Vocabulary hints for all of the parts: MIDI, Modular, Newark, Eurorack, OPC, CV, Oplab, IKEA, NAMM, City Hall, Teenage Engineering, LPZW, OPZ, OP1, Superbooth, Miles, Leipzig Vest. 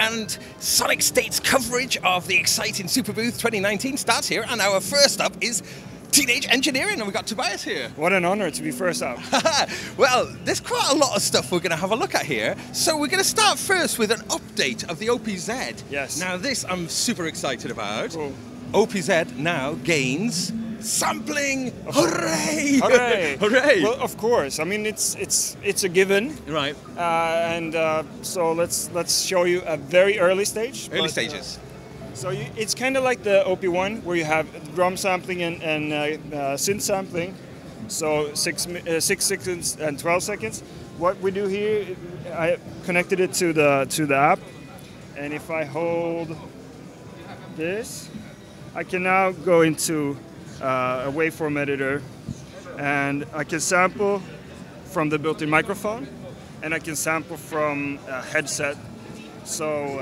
And Sonic State's coverage of the exciting Superbooth 2019 starts here, and our first up is Teenage Engineering, and we've got Tobias here. What an honor to be first up. Well, there's quite a lot of stuff we're going to have a look at here, so we're going to start first with an update of the OPZ. Yes. Now this I'm super excited about. Cool. OPZ now gains sampling. Hooray! Hooray! Hooray! Well, of course. I mean, it's a given, right? So let's show you a very early stage. Early stages. It's kind of like the OP1, where you have drum sampling and synth sampling. So 6 seconds and 12 seconds. What we do here, I connected it to the app, and if I hold this, I can now go into a waveform editor, and I can sample from the built-in microphone, and I can sample from a headset. So,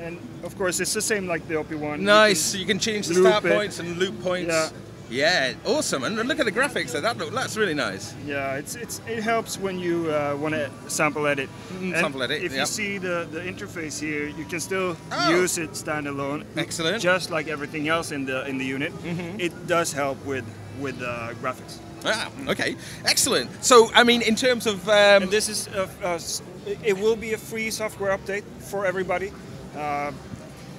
and of course, it's the same like the OP1. Nice. So you can change the start points and loop points. Yeah, awesome. And look at the graphics there. That's really nice. Yeah, it helps when you want to sample edit. If you see the interface here, you can still use it standalone. Excellent. Just like everything else in the unit, it does help with graphics. Ah, okay, excellent. So, I mean, in terms of and this is it will be a free software update for everybody.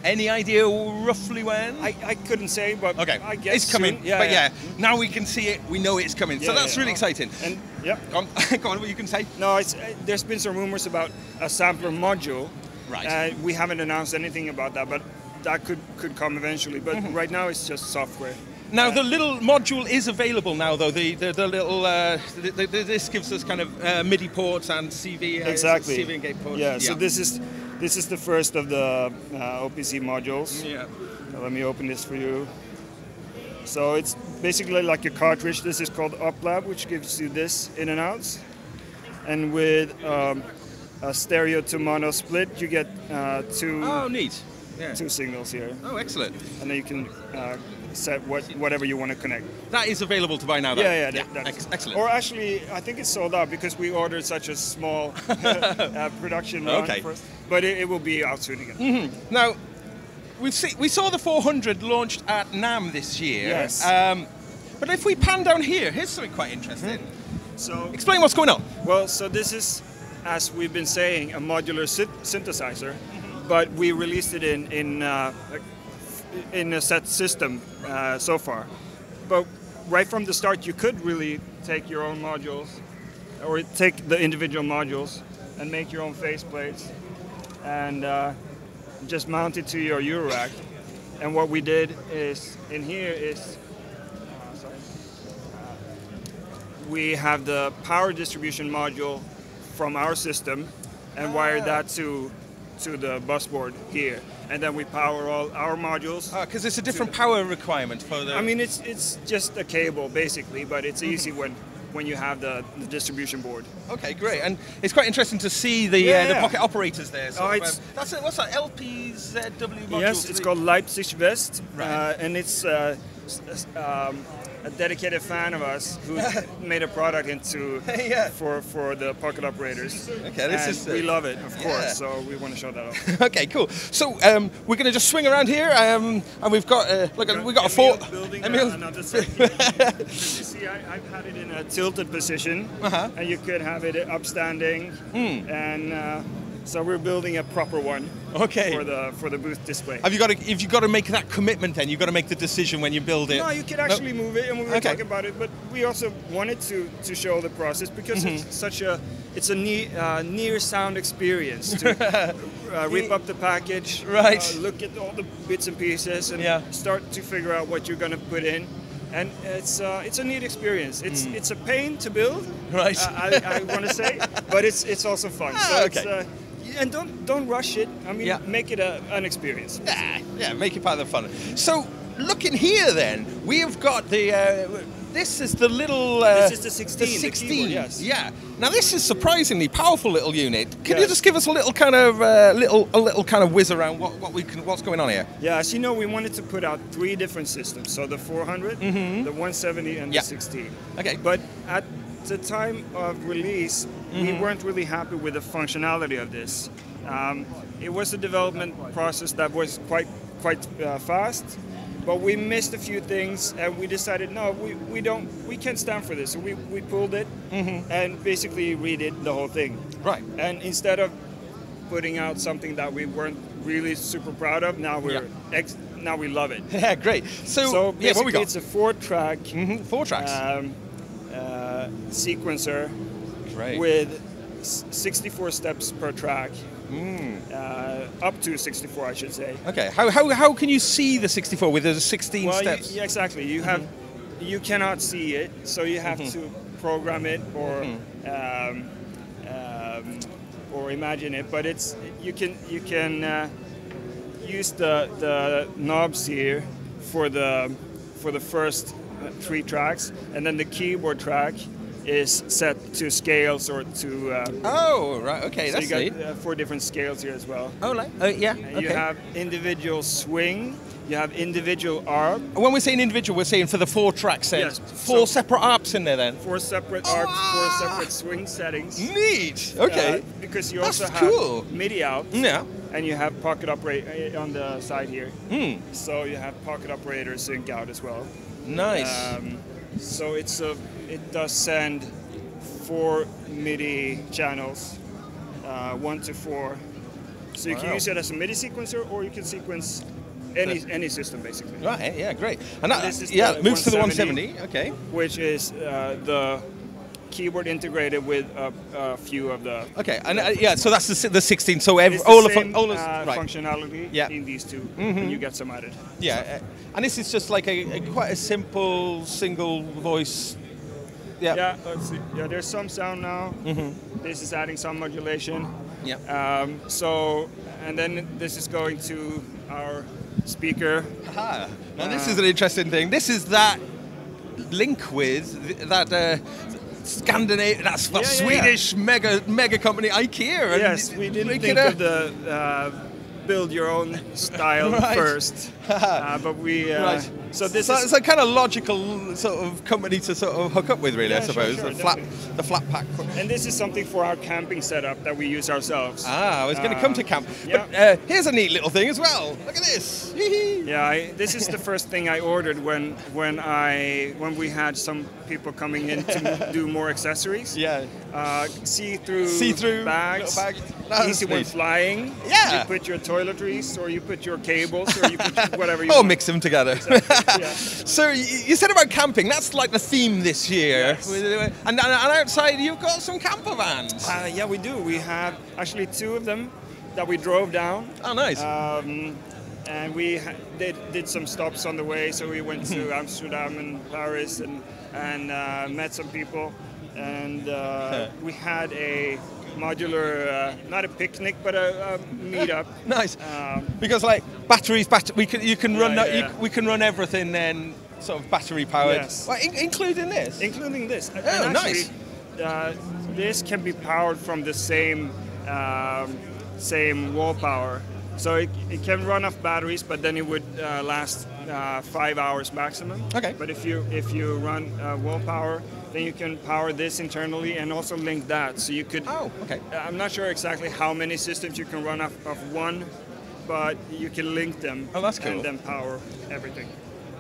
Any idea roughly when? I couldn't say, but okay. I guess it's coming. Soon. Yeah, but yeah, now we can see it. We know it's coming. Yeah, so that's really exciting. And yeah, go on. What you can say? No, there's been some rumors about a sampler module. Right. We haven't announced anything about that, but that could come eventually. But right now, it's just software. Now the little module is available now, though. The little this gives us kind of MIDI ports and CV exactly CV and gate ports. Yeah. So this is the first of the OPC modules. Yeah. Now let me open this for you. So it's basically like a cartridge. This is called Oplab, which gives you this in and outs. And with a stereo to mono split, you get two signals here. Oh, excellent. And then you can set whatever you want to connect. That is available to buy now, though. Yeah. Excellent. Or actually, I think it's sold out because we ordered such a small production run first. But it will be out soon again. Now, we saw the 400 launched at NAMM this year. Yes. But if we pan down here, here's something quite interesting. So explain what's going on. Well, so this is, as we've been saying, a modular synthesizer, but we released it in a set system so far. But right from the start, you could really take your own modules, or take the individual modules and make your own faceplates and just mount it to your Eurorack. And what we did is, in here is, we have the power distribution module from our system and wired that to the busboard here, and then we power all our modules. Because it's a different power requirement for the... I mean, it's just a cable basically, but it's easy when you have the distribution board. Okay, great. And it's quite interesting to see the pocket operators there. So what's that, LPZW module? Yes, it's called Leipzig Vest, and it's a dedicated fan of us who made a product for the pocket operators. Okay, we love it, of course, so we want to show that off. Okay, cool. So we're going to just swing around here, and we've got a fort. Another section. You see, I've had it in a tilted position, and you could have it upstanding, and so we're building a proper one for the booth display. If you've got to make that commitment, then you've got to make the decision when you build it. No, you could actually move it, and we were talking about it, but we also wanted to show the process because it's such a near sound experience to rip up the package, look at all the bits and pieces, and start to figure out what you're going to put in. And it's a neat experience. It's a pain to build, I want to say, but it's also fun. And don't rush it. I mean, make it an experience. Yeah, make it part of the fun. So, looking here then, we have got the This is the little... this is the 16. The 16, the keyboard, yes. Yeah. Now this is surprisingly powerful little unit. Can you just give us a little kind of whiz around what's going on here? Yeah, as you know, we wanted to put out three different systems. So the 400, the 170, and the 16. Okay. But at the time of release, we weren't really happy with the functionality of this. It was a development process that was quite fast, but we missed a few things, and we decided, no, we can't stand for this. So we pulled it and basically redid the whole thing. Right. And instead of putting out something that we weren't really super proud of, now we're now we love it. Yeah, great. So basically what we got? It's a four-track sequencer with 64 steps per track. Up to 64, I should say. Okay. How can you see the 64 with the 16 steps? Yeah, exactly. You have you cannot see it, so you have to program it or imagine it. But it's you can use the knobs here for the first three tracks, and then the keyboard track is set to scales or to... oh, right, okay, so that's you got four different scales here as well. Oh, like, yeah, and you have individual swing, you have individual arp. When we're saying individual, we're saying for the four track sets. Yes, four separate arps in there then? Four separate arps, four separate swing settings. Neat, okay. Because you also have MIDI out, and you have pocket operator on the side here. So you have pocket operator sync out as well. Nice. So it's a... It does send four MIDI channels, 1 to 4. So you can use it as a MIDI sequencer, or you can sequence any system basically. Right. Yeah. Great. And that moves to the 170. Okay. Which is the keyboard integrated with a few of the. Okay. And so that's the 16. So all the functionality in these two, and you get some added. Yeah. And this is just like a quite a simple single voice. Yep. Yeah, let's see. Yeah, there's some sound now. This is adding some modulation. Yeah. And then this is going to our speaker. Aha. Now this is an interesting thing. This is that link with that Scandinavian, Swedish mega company IKEA. Yes, we didn't think of the build your own style first, but we. So this is a kind of logical sort of company to sort of hook up with, really, I suppose. Sure, the flat pack. And this is something for our camping setup that we use ourselves. Ah, I was going to come to camp. Yeah. But here's a neat little thing as well. Look at this. Yeah, this is the first thing I ordered when we had some people coming in to do more accessories. Yeah. See-through bags. Easy when flying. Yeah. You put your toiletries, or you put your cables, or you put whatever you want. Or mix them together. Exactly. Yeah. So you said about camping. That's like the theme this year. Yes. And outside, you've got some camper vans. Yeah, we do. We have actually two of them that we drove down. Oh, nice. And we did some stops on the way. So we went to Amsterdam and Paris and met some people. And we had a modular, not a picnic, but a meetup. Nice. Because like we can run everything then, sort of battery powered. Yes. Well, including this. Including this. Oh, and actually, nice. This can be powered from the same wall power, so it can run off batteries, but then it would last 5 hours maximum. Okay. But if you run wall power, then you can power this internally and also link that. So you could, I'm not sure exactly how many systems you can run off of one, but you can link them and then power everything.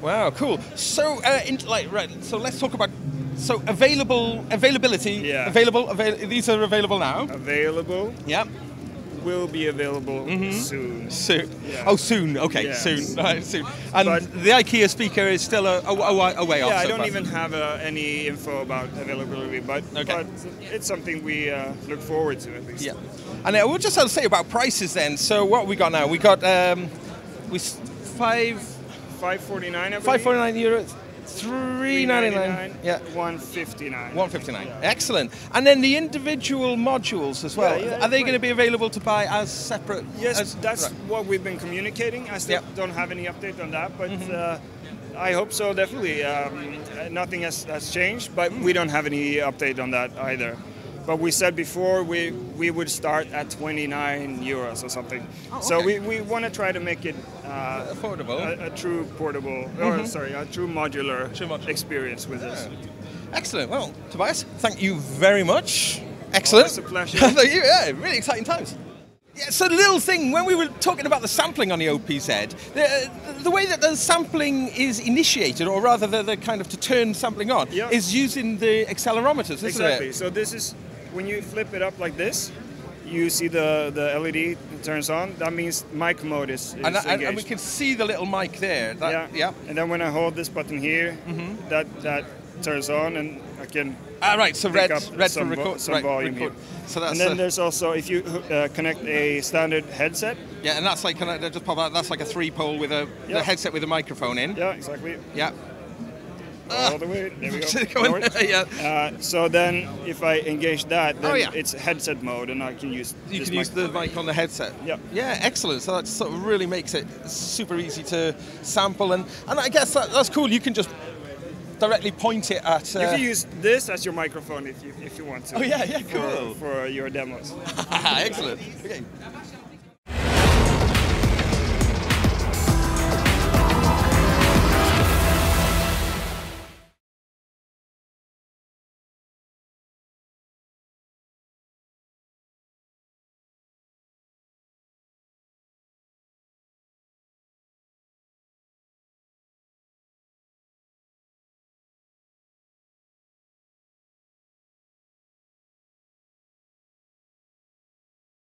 Wow, cool. So so let's talk about availability. Yeah. These are available now. Available. Yeah. Will be available soon. Soon. Yeah. Oh, soon. Okay, yes. Soon. Right, soon. And but the IKEA speaker is still a way off. Yeah, I don't even have any info about availability, but it's something we look forward to at least. Yeah. And we'll just have to say about prices then. So what we got now? We got €549. €549. €399. Yeah. €159. €159. Yeah. Excellent. And then the individual modules as well. Yeah, are they going to be available to buy as separate? Yes, that's what we've been communicating. I still don't have any update on that, but I hope so, definitely. Nothing has changed, but we don't have any update on that either. But we said before we would start at 29 euros or something. Oh, okay. So we want to try to make it affordable, a true portable, or sorry, a true modular, experience with this. Excellent. Well, Tobias, thank you very much. Excellent. Oh, it's a pleasure. Thank you. Yeah, really exciting times. Yeah, so the little thing, when we were talking about the sampling on the OPZ, the way that the sampling is initiated, or rather the kind of to turn sampling on, is using the accelerometers, isn't it? Exactly. So this is, when you flip it up like this, you see the LED turns on. That means mic mode is engaged. And we can see the little mic there. And then when I hold this button here, that turns on, and I can pick up some volume. So that's, and then there's also, if you connect a standard headset. Yeah, and that's like just pop out. That's like a 3-pole with a headset with a microphone in. Yeah, exactly. Yeah. All the way. There we go. So then, if I engage that, then it's headset mode, and I can use. You can use the mic on the headset. Yeah. Yeah. Excellent. So that sort of really makes it super easy to sample, and I guess that's cool. You can just directly point it at. You can use this as your microphone if you want to. Oh yeah, cool. For your demos. Excellent. Okay.